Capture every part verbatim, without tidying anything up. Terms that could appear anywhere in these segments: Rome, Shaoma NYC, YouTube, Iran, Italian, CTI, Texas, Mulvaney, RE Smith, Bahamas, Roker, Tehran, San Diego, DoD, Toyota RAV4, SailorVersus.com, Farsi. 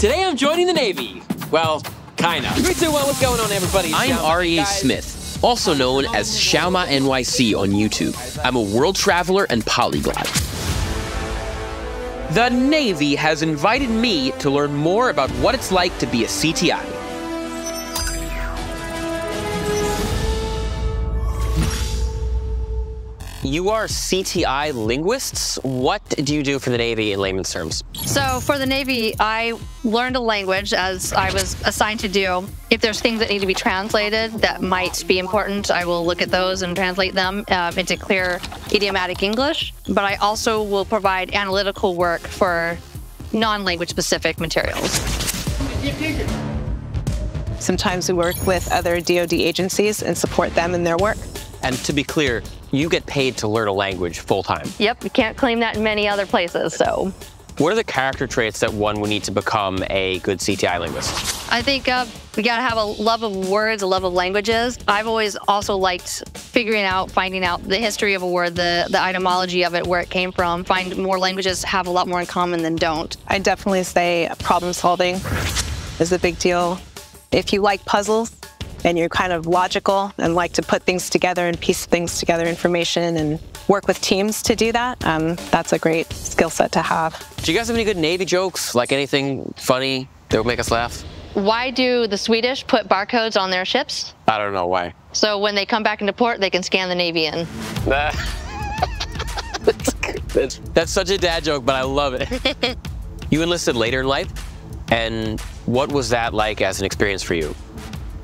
Today I'm joining the Navy. Well, kinda. three two one, what's going on, everybody? I'm R E Smith, also known as Shaoma N Y C on YouTube. I'm a world traveler and polyglot. The Navy has invited me to learn more about what it's like to be a C T I. You are C T I linguists. What do you do for the Navy in layman's terms? So for the Navy, I learned a language as I was assigned to do. If there's things that need to be translated that might be important, I will look at those and translate them uh, into clear idiomatic English. But I also will provide analytical work for non-language specific materials. Sometimes we work with other D O D agencies and support them in their work. And to be clear, you get paid to learn a language full-time. Yep, you can't claim that in many other places, so. What are the character traits that one would need to become a good C T I linguist? I think uh, we gotta have a love of words, a love of languages. I've always also liked figuring out, finding out the history of a word, the, the etymology of it, where it came from. Find more languages have a lot more in common than don't. I definitely say problem solving is a big deal. If you like puzzles, and you're kind of logical and like to put things together and piece things together, information, and work with teams to do that, um, that's a great skill set to have. Do you guys have any good Navy jokes, like anything funny that would make us laugh? Why do the Swedish put barcodes on their ships? I don't know why. So when they come back into port, they can scan the Navy in. Nah. that's, that's, that's such a dad joke, but I love it. You enlisted later in life, and what was that like as an experience for you?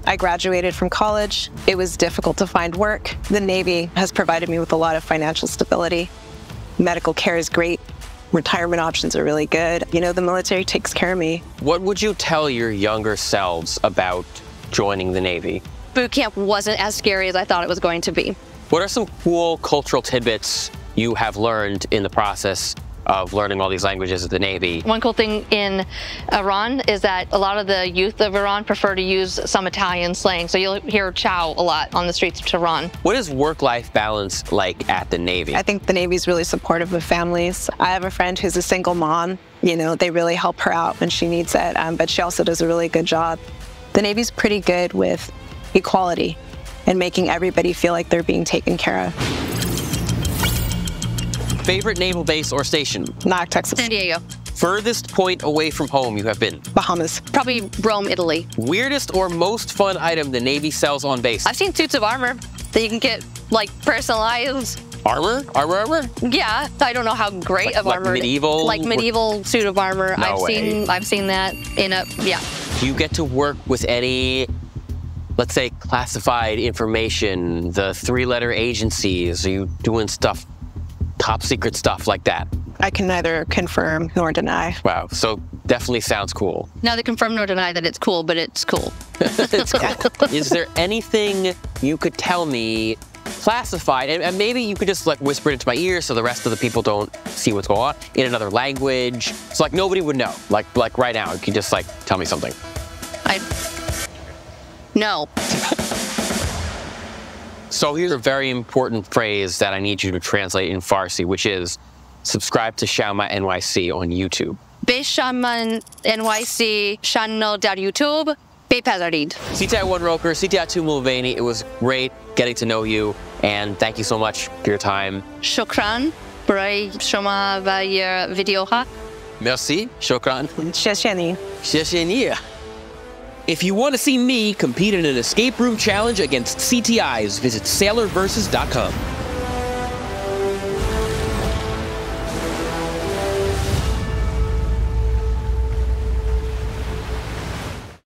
I graduated from college. It was difficult to find work. The Navy has provided me with a lot of financial stability. Medical care is great. Retirement options are really good. You know, the military takes care of me. What would you tell your younger selves about joining the Navy? Boot camp wasn't as scary as I thought it was going to be. What are some cool cultural tidbits you have learned in the process of learning all these languages of the Navy? One cool thing in Iran is that a lot of the youth of Iran prefer to use some Italian slang, so you'll hear ciao a lot on the streets of Tehran. What is work-life balance like at the Navy? I think the Navy's really supportive of families. I have a friend who's a single mom. You know, they really help her out when she needs it, um, but she also does a really good job. The Navy's pretty good with equality and making everybody feel like they're being taken care of. Favorite naval base or station? Not Texas. San Diego. Furthest point away from home you have been? Bahamas. Probably Rome, Italy. Weirdest or most fun item the Navy sells on base? I've seen suits of armor that you can get, like, personalized. Armor? Armor, armor? Yeah. I don't know how great like, of like armor. Medieval? Like medieval suit of armor. No I've way. seen I've seen that in a, yeah. Do you get to work with any, let's say, classified information, the three-letter agencies? Are you doing stuff? Top secret stuff like that? I can neither confirm nor deny. Wow, so definitely sounds cool. Neither confirm nor deny that it's cool, but it's cool. It's cool. Is there anything you could tell me classified, and, and maybe you could just like whisper it into my ear so the rest of the people don't see what's going on, in another language, so like nobody would know, like like right now, you can just like tell me something. I, no. So here's a very important phrase that I need you to translate in Farsi, which is subscribe to Shaoma N Y C on YouTube. Be Shaoma N Y C channel dot youtube, be pazarid. C T I one Roker, C T I two Mulvaney, it was great getting to know you, and thank you so much for your time. Shukran, bray shoma va your video ha. Merci, shukran. Shesheni. Shesheni. If you want to see me compete in an escape room challenge against C T Is, visit Sailor Versus dot com.